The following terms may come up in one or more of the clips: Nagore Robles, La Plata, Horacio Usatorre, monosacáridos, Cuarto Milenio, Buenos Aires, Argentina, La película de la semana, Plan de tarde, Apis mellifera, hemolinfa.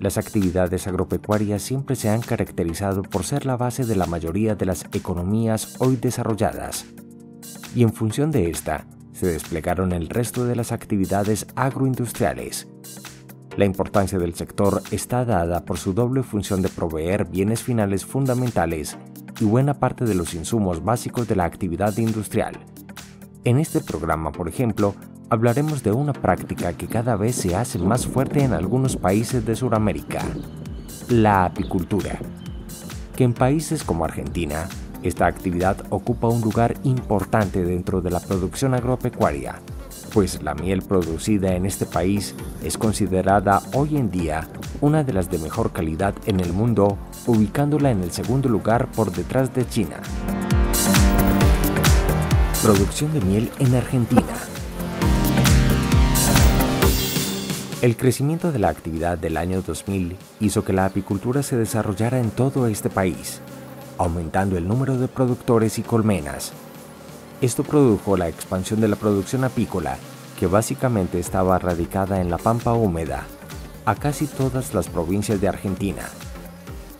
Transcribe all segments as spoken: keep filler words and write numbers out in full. Las actividades agropecuarias siempre se han caracterizado por ser la base de la mayoría de las economías hoy desarrolladas, y en función de esta, se desplegaron el resto de las actividades agroindustriales. La importancia del sector está dada por su doble función de proveer bienes finales fundamentales y buena parte de los insumos básicos de la actividad industrial. En este programa, por ejemplo, hablaremos de una práctica que cada vez se hace más fuerte en algunos países de Sudamérica, la apicultura, que en países como Argentina, esta actividad ocupa un lugar importante dentro de la producción agropecuaria, pues la miel producida en este país es considerada hoy en día una de las de mejor calidad en el mundo, ubicándola en el segundo lugar por detrás de China. Producción de miel en Argentina. El crecimiento de la actividad del año dos mil hizo que la apicultura se desarrollara en todo este país, aumentando el número de productores y colmenas. Esto produjo la expansión de la producción apícola, que básicamente estaba radicada en la pampa húmeda, a casi todas las provincias de Argentina,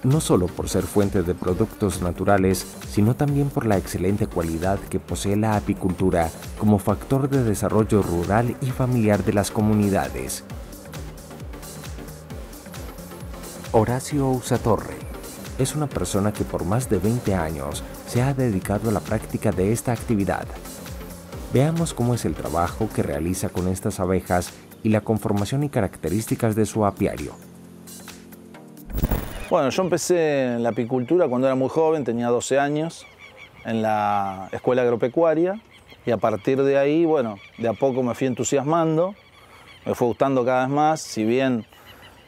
no solo por ser fuente de productos naturales, sino también por la excelente cualidad que posee la apicultura como factor de desarrollo rural y familiar de las comunidades. Horacio Usatorre es una persona que por más de veinte años se ha dedicado a la práctica de esta actividad. Veamos cómo es el trabajo que realiza con estas abejas y la conformación y características de su apiario. Bueno, yo empecé en la apicultura cuando era muy joven, tenía doce años, en la escuela agropecuaria, y a partir de ahí, bueno, de a poco me fui entusiasmando, me fue gustando cada vez más, si bien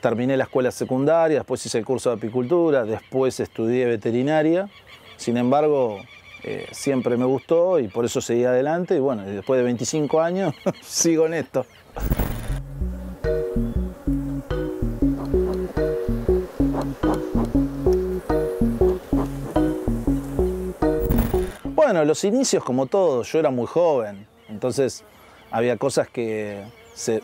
terminé la escuela secundaria, después hice el curso de apicultura, después estudié veterinaria. Sin embargo, eh, siempre me gustó y por eso seguí adelante. Y bueno, después de veinticinco años, sigo en esto. Bueno, los inicios como todo, yo era muy joven. Entonces, había cosas que se...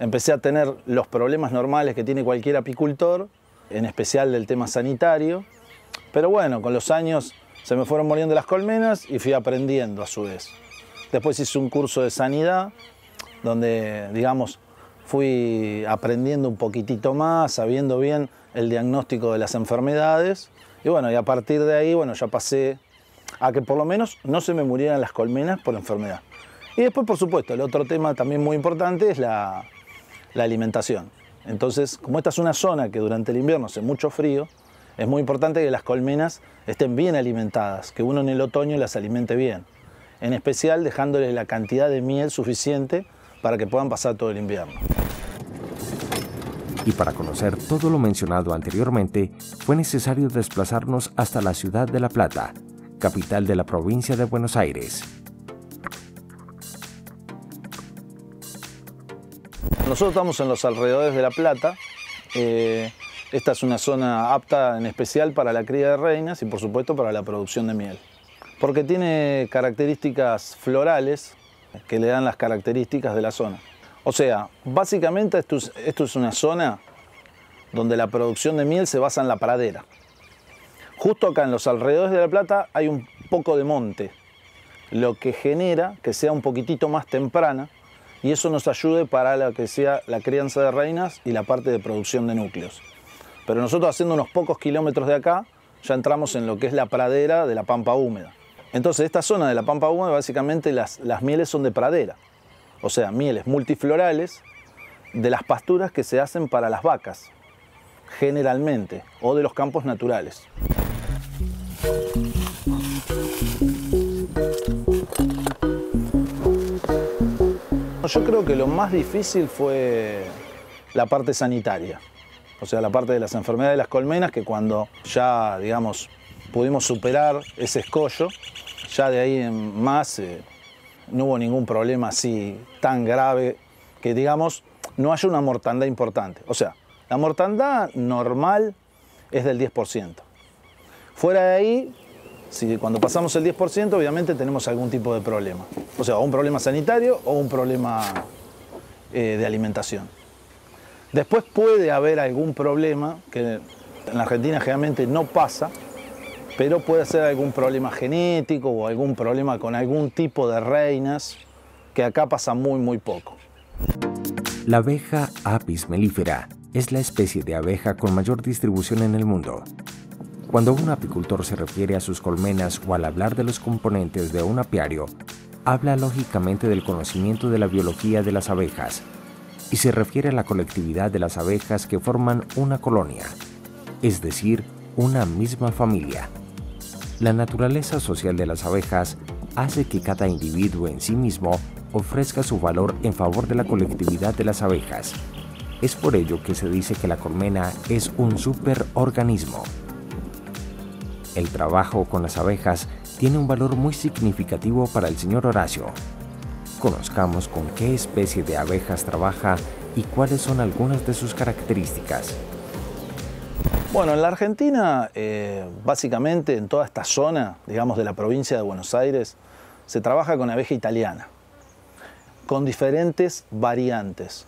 Empecé a tener los problemas normales que tiene cualquier apicultor, en especial del tema sanitario. Pero bueno, con los años se me fueron muriendo las colmenas y fui aprendiendo a su vez. Después hice un curso de sanidad, donde, digamos, fui aprendiendo un poquitito más, sabiendo bien el diagnóstico de las enfermedades. Y bueno, y a partir de ahí, bueno, ya pasé a que por lo menos no se me murieran las colmenas por enfermedad. Y después, por supuesto, el otro tema también muy importante es la... la alimentación. Entonces, como esta es una zona que durante el invierno hace mucho frío, es muy importante que las colmenas estén bien alimentadas, que uno en el otoño las alimente bien, en especial dejándoles la cantidad de miel suficiente para que puedan pasar todo el invierno. Y para conocer todo lo mencionado anteriormente, fue necesario desplazarnos hasta la ciudad de La Plata, capital de la provincia de Buenos Aires. Nosotros estamos en los alrededores de La Plata. Eh, esta es una zona apta en especial para la cría de reinas y por supuesto para la producción de miel, porque tiene características florales que le dan las características de la zona. O sea, básicamente esto es, esto es una zona donde la producción de miel se basa en la pradera. Justo acá en los alrededores de La Plata hay un poco de monte, lo que genera que sea un poquitito más temprana, y eso nos ayude para la que sea la crianza de reinas y la parte de producción de núcleos. Pero nosotros, haciendo unos pocos kilómetros de acá, ya entramos en lo que es la pradera de la pampa húmeda. Entonces, esta zona de la pampa húmeda, básicamente las, las mieles son de pradera, o sea, mieles multiflorales de las pasturas que se hacen para las vacas, generalmente, o de los campos naturales. Yo creo que lo más difícil fue la parte sanitaria, o sea, la parte de las enfermedades de las colmenas, que cuando ya, digamos, pudimos superar ese escollo, ya de ahí en más eh, no hubo ningún problema así tan grave que, digamos, no haya una mortandad importante. O sea, la mortandad normal es del diez por ciento. Fuera de ahí, si cuando pasamos el diez por ciento, obviamente tenemos algún tipo de problema. O sea, un problema sanitario o un problema eh, de alimentación. Después puede haber algún problema, que en la Argentina generalmente no pasa, pero puede ser algún problema genético o algún problema con algún tipo de reinas, que acá pasa muy, muy poco. La abeja Apis mellifera es la especie de abeja con mayor distribución en el mundo. Cuando un apicultor se refiere a sus colmenas o al hablar de los componentes de un apiario, habla lógicamente del conocimiento de la biología de las abejas y se refiere a la colectividad de las abejas que forman una colonia, es decir, una misma familia. La naturaleza social de las abejas hace que cada individuo en sí mismo ofrezca su valor en favor de la colectividad de las abejas. Es por ello que se dice que la colmena es un superorganismo. El trabajo con las abejas tiene un valor muy significativo para el señor Horacio. Conozcamos con qué especie de abejas trabaja y cuáles son algunas de sus características. Bueno, en la Argentina, eh, básicamente en toda esta zona, digamos, de la provincia de Buenos Aires, se trabaja con abeja italiana, con diferentes variantes.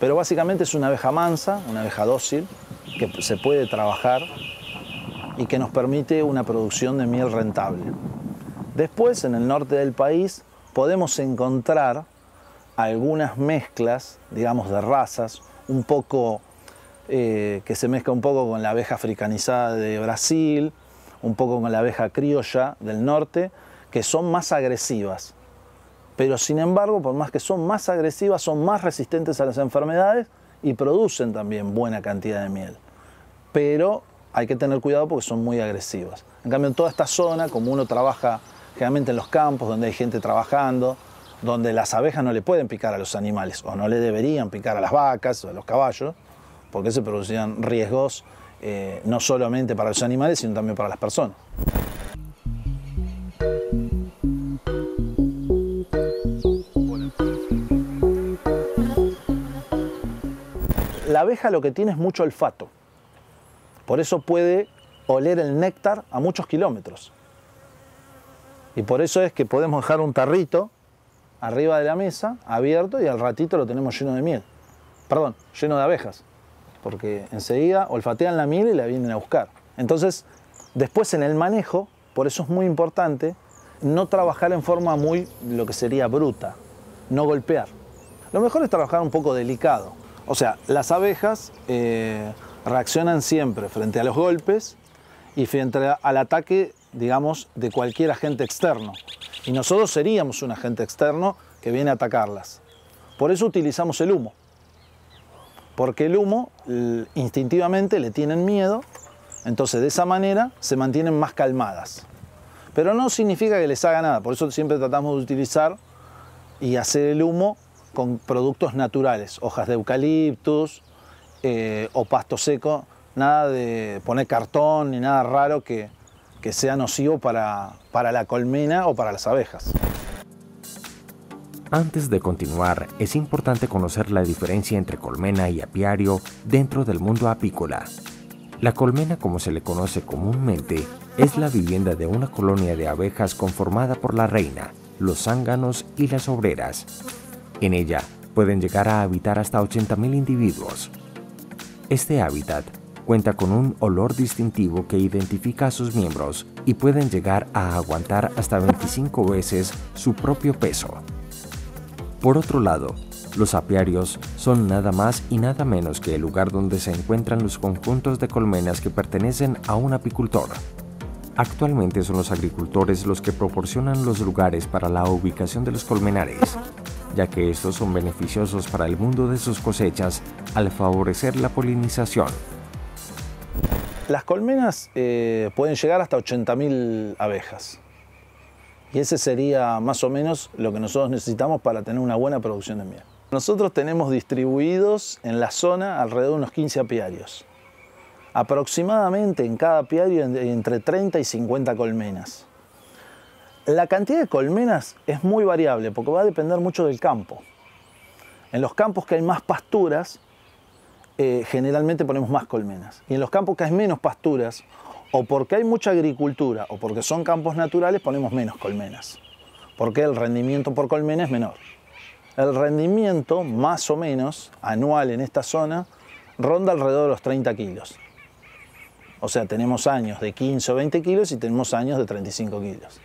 Pero básicamente es una abeja mansa, una abeja dócil, que se puede trabajar y que nos permite una producción de miel rentable. Después, en el norte del país, podemos encontrar algunas mezclas, digamos, de razas, un poco eh, que se mezcla un poco con la abeja africanizada de Brasil, un poco con la abeja criolla del norte, que son más agresivas. Pero sin embargo, por más que son más agresivas, son más resistentes a las enfermedades y producen también buena cantidad de miel. Pero hay que tener cuidado porque son muy agresivas. En cambio, en toda esta zona, como uno trabaja generalmente en los campos, donde hay gente trabajando, donde las abejas no le pueden picar a los animales, o no le deberían picar a las vacas o a los caballos, porque se producían riesgos eh, no solamente para los animales, sino también para las personas. La abeja lo que tiene es mucho olfato. Por eso puede oler el néctar a muchos kilómetros. Y por eso es que podemos dejar un tarrito arriba de la mesa, abierto, y al ratito lo tenemos lleno de miel. Perdón, lleno de abejas. Porque enseguida olfatean la miel y la vienen a buscar. Entonces, después en el manejo, por eso es muy importante no trabajar en forma muy, lo que sería bruta, no golpear. Lo mejor es trabajar un poco delicado. O sea, las abejas eh, reaccionan siempre frente a los golpes y frente al ataque, digamos, de cualquier agente externo. Y nosotros seríamos un agente externo que viene a atacarlas. Por eso utilizamos el humo. Porque el humo, instintivamente, le tienen miedo. Entonces, de esa manera, se mantienen más calmadas. Pero no significa que les haga nada. Por eso siempre tratamos de utilizar y hacer el humo con productos naturales. Hojas de eucaliptus, Eh, o pasto seco, nada de poner cartón ni nada raro que, que sea nocivo para, para la colmena o para las abejas. Antes de continuar, es importante conocer la diferencia entre colmena y apiario dentro del mundo apícola. La colmena, como se le conoce comúnmente, es la vivienda de una colonia de abejas conformada por la reina, los zánganos y las obreras. En ella pueden llegar a habitar hasta ochenta mil individuos. Este hábitat cuenta con un olor distintivo que identifica a sus miembros y pueden llegar a aguantar hasta veinticinco veces su propio peso. Por otro lado, los apiarios son nada más y nada menos que el lugar donde se encuentran los conjuntos de colmenas que pertenecen a un apicultor. Actualmente son los agricultores los que proporcionan los lugares para la ubicación de los colmenares, ya que estos son beneficiosos para el mundo de sus cosechas al favorecer la polinización. Las colmenas eh, pueden llegar hasta ochenta mil abejas. Y ese sería más o menos lo que nosotros necesitamos para tener una buena producción de miel. Nosotros tenemos distribuidos en la zona alrededor de unos quince apiarios. Aproximadamente en cada apiario entre treinta y cincuenta colmenas. La cantidad de colmenas es muy variable porque va a depender mucho del campo. En los campos que hay más pasturas, eh, generalmente ponemos más colmenas. Y en los campos que hay menos pasturas, o porque hay mucha agricultura, o porque son campos naturales, ponemos menos colmenas. Porque el rendimiento por colmena es menor. el rendimiento más o menos anual en esta zona ronda alrededor de los treinta kilos. O sea, tenemos años de quince o veinte kilos y tenemos años de treinta y cinco kilos.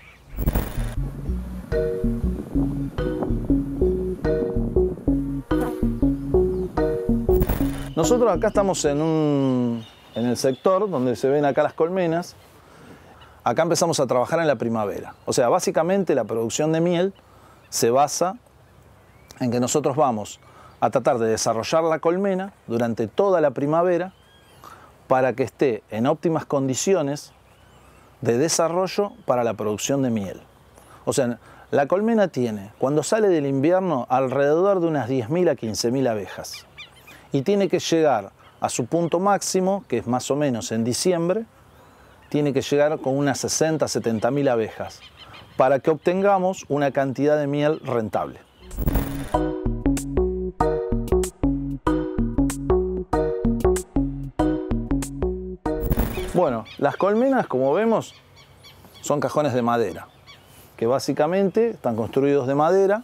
Nosotros acá estamos en, un, en el sector donde se ven acá las colmenas. Acá empezamos a trabajar en la primavera. O sea, básicamente la producción de miel se basa en que nosotros vamos a tratar de desarrollar la colmena durante toda la primavera para que esté en óptimas condiciones de desarrollo para la producción de miel. O sea, la colmena tiene, cuando sale del invierno, alrededor de unas diez mil a quince mil abejas. Y tiene que llegar a su punto máximo, que es más o menos en diciembre, tiene que llegar con unas sesenta a setenta mil abejas, para que obtengamos una cantidad de miel rentable. Bueno, las colmenas, como vemos, son cajones de madera, que básicamente están construidos de madera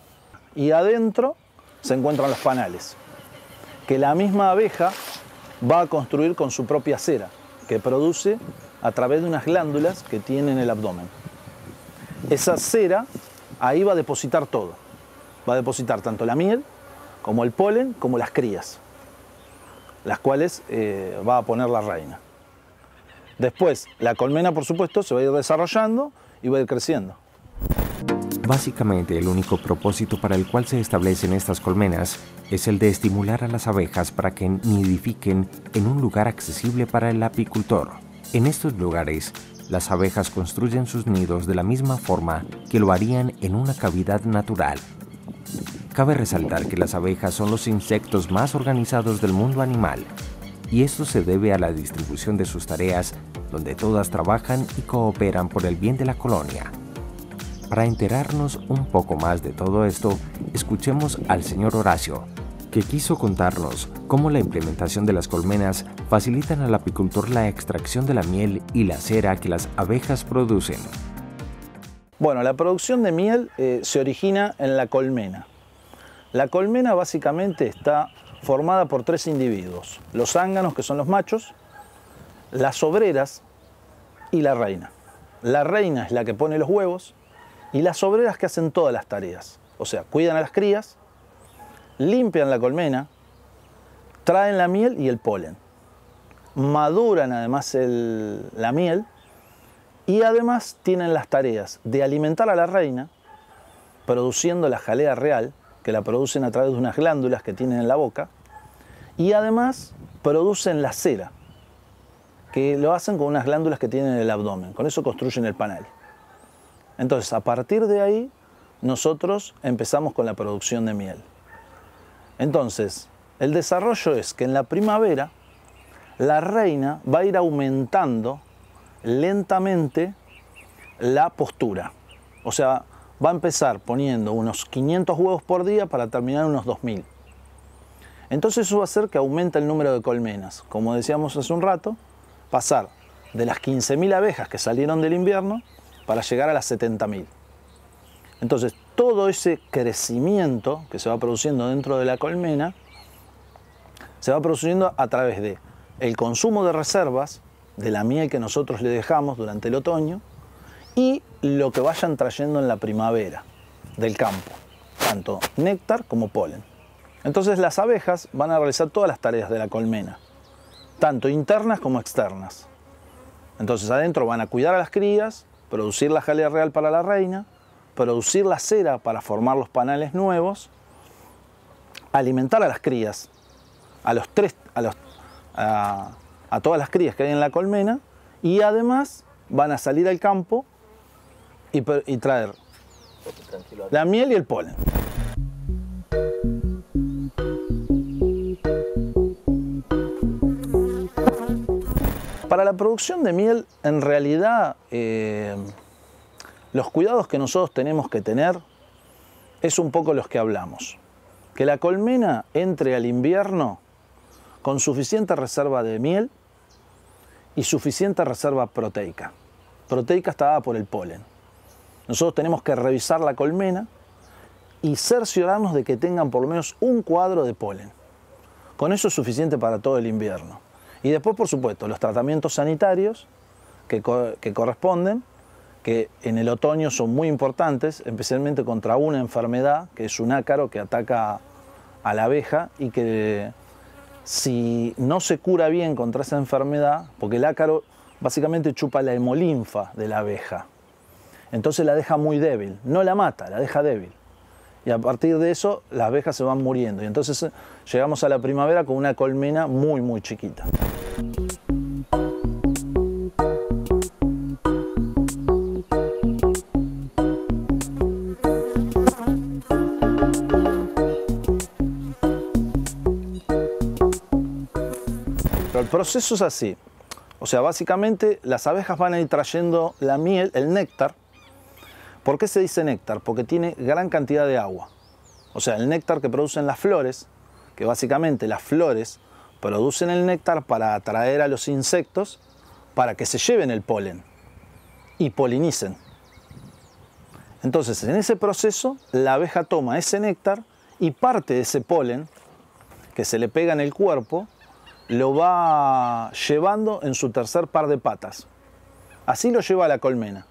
y adentro se encuentran los panales, que la misma abeja va a construir con su propia cera, que produce a través de unas glándulas que tiene en el abdomen. Esa cera ahí va a depositar todo, va a depositar tanto la miel, como el polen, como las crías, las cuales eh, va a poner la reina. Después, la colmena, por supuesto, se va a ir desarrollando y va a ir creciendo. Básicamente, el único propósito para el cual se establecen estas colmenas es el de estimular a las abejas para que nidifiquen en un lugar accesible para el apicultor. En estos lugares, las abejas construyen sus nidos de la misma forma que lo harían en una cavidad natural. Cabe resaltar que las abejas son los insectos más organizados del mundo animal. Y esto se debe a la distribución de sus tareas, donde todas trabajan y cooperan por el bien de la colonia. Para enterarnos un poco más de todo esto, escuchemos al señor Horacio, que quiso contarnos cómo la implementación de las colmenas facilitan al apicultor la extracción de la miel y la cera que las abejas producen. Bueno, la producción de miel eh, se origina en la colmena. La colmena básicamente está formada por tres individuos, los zánganos, que son los machos, las obreras y la reina. La reina es la que pone los huevos y las obreras que hacen todas las tareas, o sea, cuidan a las crías, limpian la colmena, traen la miel y el polen, maduran además el, la miel y además tienen las tareas de alimentar a la reina, produciendo la jalea real, que la producen a través de unas glándulas que tienen en la boca, y además producen la cera, que lo hacen con unas glándulas que tienen en el abdomen, con eso construyen el panal. Entonces, a partir de ahí, nosotros empezamos con la producción de miel. Entonces, el desarrollo es que en la primavera, la reina va a ir aumentando lentamente la postura, o sea, va a empezar poniendo unos quinientos huevos por día para terminar unos dos mil. Entonces eso va a hacer que aumente el número de colmenas. Como decíamos hace un rato, pasar de las quince mil abejas que salieron del invierno para llegar a las setenta mil. Entonces todo ese crecimiento que se va produciendo dentro de la colmena se va produciendo a través de el consumo de reservas de la miel que nosotros le dejamos durante el otoño y lo que vayan trayendo en la primavera del campo, tanto néctar como polen. Entonces las abejas van a realizar todas las tareas de la colmena, tanto internas como externas. Entonces adentro van a cuidar a las crías, producir la jalea real para la reina, producir la cera para formar los panales nuevos, alimentar a las crías, a, los tres, a, los, a, a todas las crías que hay en la colmena, y además van a salir al campo y, y traer la miel y el polen. Para la producción de miel, en realidad, eh, los cuidados que nosotros tenemos que tener es un poco los que hablamos. Que la colmena entre al invierno con suficiente reserva de miel y suficiente reserva proteica. Proteica está dada por el polen. Nosotros tenemos que revisar la colmena y cerciorarnos de que tengan por lo menos un cuadro de polen. Con eso es suficiente para todo el invierno. Y después, por supuesto, los tratamientos sanitarios que, co que corresponden, que en el otoño son muy importantes, especialmente contra una enfermedad, que es un ácaro que ataca a la abeja y que si no se cura bien contra esa enfermedad, porque el ácaro básicamente chupa la hemolinfa de la abeja, entonces la deja muy débil, no la mata, la deja débil. Y a partir de eso, las abejas se van muriendo. Y entonces llegamos a la primavera con una colmena muy, muy chiquita. Pero el proceso es así. O sea, básicamente las abejas van a ir trayendo la miel, el néctar. ¿Por qué se dice néctar? Porque tiene gran cantidad de agua. O sea, el néctar que producen las flores, que básicamente las flores producen el néctar para atraer a los insectos, para que se lleven el polen y polinicen. Entonces, en ese proceso, la abeja toma ese néctar y parte de ese polen que se le pega en el cuerpo, lo va llevando en su tercer par de patas. Así lo lleva a la colmena.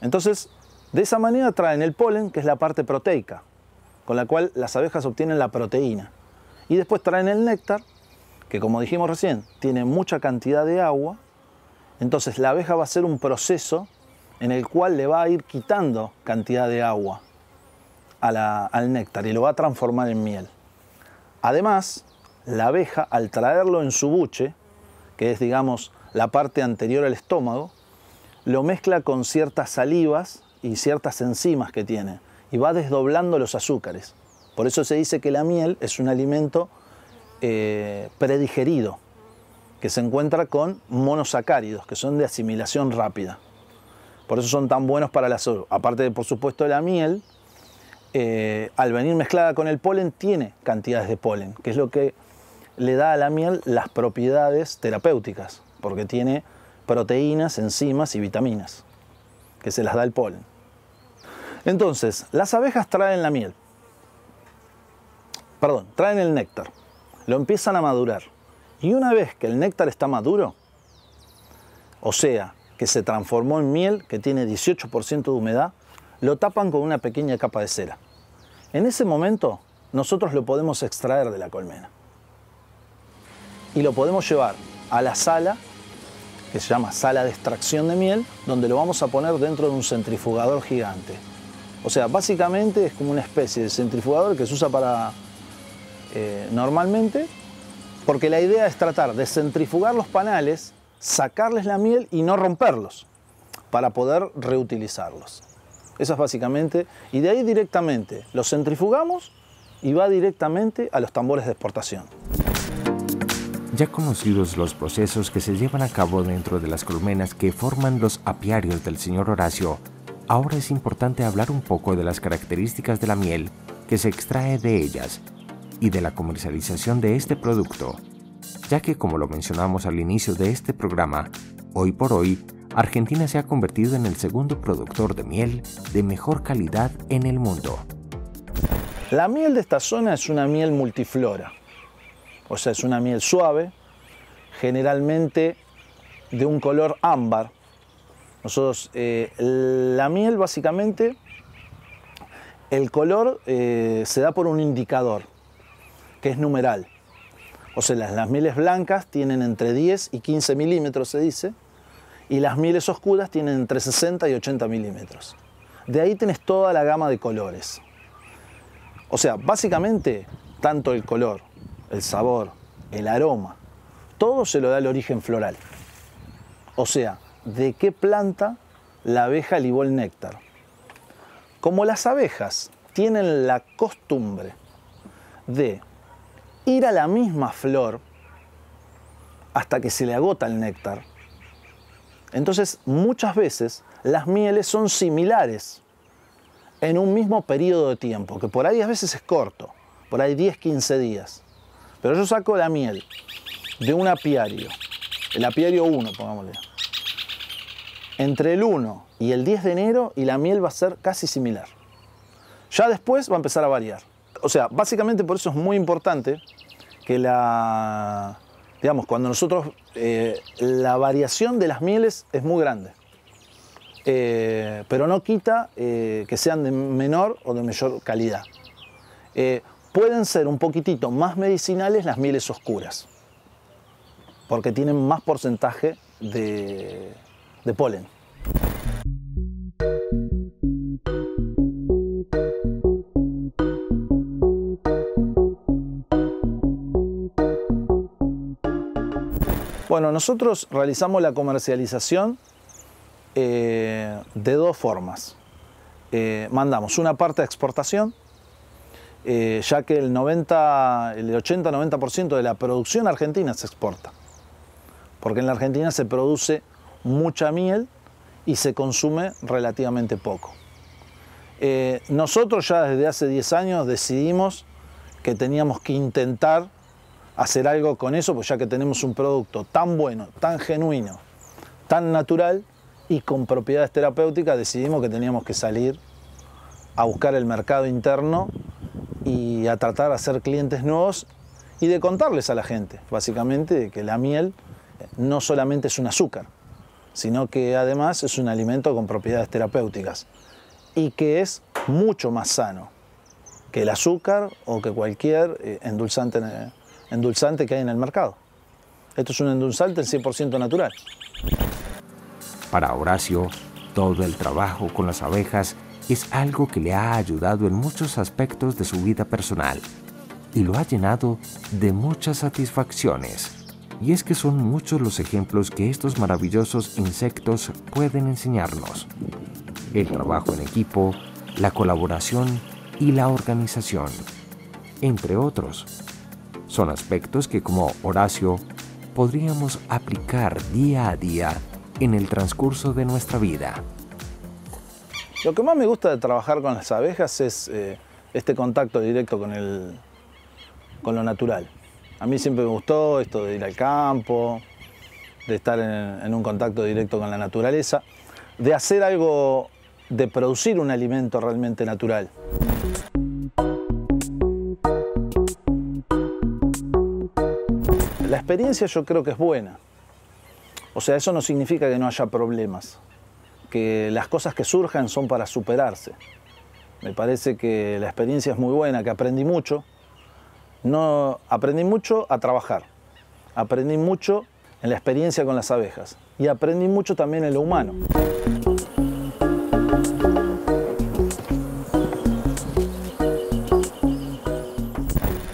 Entonces, de esa manera traen el polen, que es la parte proteica, con la cual las abejas obtienen la proteína. Y después traen el néctar, que como dijimos recién, tiene mucha cantidad de agua. Entonces la abeja va a hacer un proceso en el cual le va a ir quitando cantidad de agua a la, al néctar y lo va a transformar en miel. Además, la abeja, al traerlo en su buche, que es, digamos, la parte anterior al estómago, lo mezcla con ciertas salivas y ciertas enzimas que tiene, y va desdoblando los azúcares. Por eso se dice que la miel es un alimento eh, predigerido, que se encuentra con monosacáridos, que son de asimilación rápida. Por eso son tan buenos para la salud. Aparte, por supuesto, la miel, eh, al venir mezclada con el polen, tiene cantidades de polen, que es lo que le da a la miel las propiedades terapéuticas, porque tiene proteínas, enzimas y vitaminas, que se las da el polen. Entonces, las abejas traen la miel, perdón, traen el néctar, lo empiezan a madurar. Y una vez que el néctar está maduro, o sea, que se transformó en miel, que tiene dieciocho por ciento de humedad, lo tapan con una pequeña capa de cera. En ese momento, nosotros lo podemos extraer de la colmena. Y lo podemos llevar a la sala, que se llama sala de extracción de miel, donde lo vamos a poner dentro de un centrifugador gigante. O sea, básicamente es como una especie de centrifugador que se usa para eh, normalmente, porque la idea es tratar de centrifugar los panales, sacarles la miel y no romperlos, para poder reutilizarlos. Eso es básicamente, y de ahí directamente los centrifugamos y va directamente a los tambores de exportación. Ya conocidos los procesos que se llevan a cabo dentro de las colmenas que forman los apiarios del señor Horacio, ahora es importante hablar un poco de las características de la miel que se extrae de ellas y de la comercialización de este producto, ya que, como lo mencionamos al inicio de este programa, hoy por hoy Argentina se ha convertido en el segundo productor de miel de mejor calidad en el mundo. La miel de esta zona es una miel multiflora. O sea, es una miel suave, generalmente de un color ámbar. Nosotros, eh, la miel básicamente, el color eh, se da por un indicador, que es numeral. O sea, las, las mieles blancas tienen entre diez y quince milímetros, se dice, y las mieles oscuras tienen entre sesenta y ochenta milímetros. De ahí tenés toda la gama de colores. O sea, básicamente, tanto el color, el sabor, el aroma, todo se lo da el origen floral. O sea, ¿de qué planta la abeja libó el néctar? Como las abejas tienen la costumbre de ir a la misma flor hasta que se le agota el néctar, entonces muchas veces las mieles son similares en un mismo periodo de tiempo, que por ahí a veces es corto, por ahí diez a quince días. Pero yo saco la miel de un apiario, el apiario uno, pongámosle. Entre el uno y el diez de enero, y la miel va a ser casi similar. Ya después va a empezar a variar. O sea, básicamente por eso es muy importante que la... Digamos, cuando nosotros... Eh, la variación de las mieles es muy grande. Eh, pero no quita eh, que sean de menor o de mayor calidad. Eh, pueden ser un poquitito más medicinales las mieles oscuras, porque tienen más porcentaje de, de polen. Bueno, nosotros realizamos la comercialización eh, de dos formas. Eh, mandamos una parte a exportación, eh, ya que el, noventa, el ochenta noventa por ciento de la producción argentina se exporta. Porque en la Argentina se produce mucha miel y se consume relativamente poco. Eh, nosotros ya desde hace diez años decidimos que teníamos que intentar hacer algo con eso, pues ya que tenemos un producto tan bueno, tan genuino, tan natural y con propiedades terapéuticas, decidimos que teníamos que salir a buscar el mercado interno y a tratar de hacer clientes nuevos y de contarles a la gente, básicamente, de que la miel no solamente es un azúcar, sino que además es un alimento con propiedades terapéuticas y que es mucho más sano que el azúcar o que cualquier endulzante endulzante que hay en el mercado. Esto es un endulzante cien por ciento natural. Para Horacio, todo el trabajo con las abejas es algo que le ha ayudado en muchos aspectos de su vida personal y lo ha llenado de muchas satisfacciones. Y es que son muchos los ejemplos que estos maravillosos insectos pueden enseñarnos. El trabajo en equipo, la colaboración y la organización, entre otros. Son aspectos que, como Horacio, podríamos aplicar día a día en el transcurso de nuestra vida. Lo que más me gusta de trabajar con las abejas es eh, este contacto directo con, el, con lo natural. A mí siempre me gustó esto de ir al campo, de estar en, en un contacto directo con la naturaleza, de hacer algo, de producir un alimento realmente natural. La experiencia yo creo que es buena, o sea, eso no significa que no haya problemas, que las cosas que surjan son para superarse. Me parece que la experiencia es muy buena, que aprendí mucho, no, aprendí mucho a trabajar, aprendí mucho en la experiencia con las abejas y aprendí mucho también en lo humano.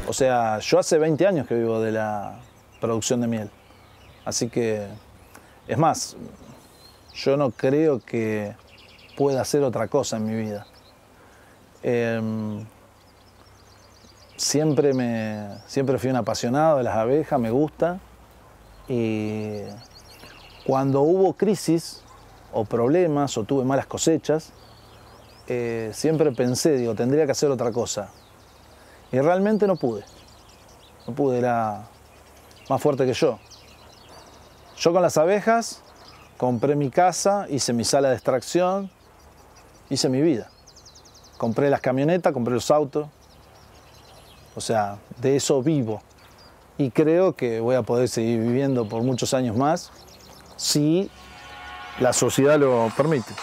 O sea, yo hace veinte años que vivo de la producción de miel. Así que, es más, yo no creo que pueda hacer otra cosa en mi vida. Eh, siempre, me, siempre fui un apasionado de las abejas, me gusta. Y cuando hubo crisis o problemas o tuve malas cosechas, eh, siempre pensé, digo, tendría que hacer otra cosa. Y realmente no pude. No pude, era más fuerte que yo. Yo con las abejas compré mi casa, hice mi sala de extracción, hice mi vida. Compré las camionetas, compré los autos. O sea, de eso vivo. Y creo que voy a poder seguir viviendo por muchos años más si la sociedad lo permite.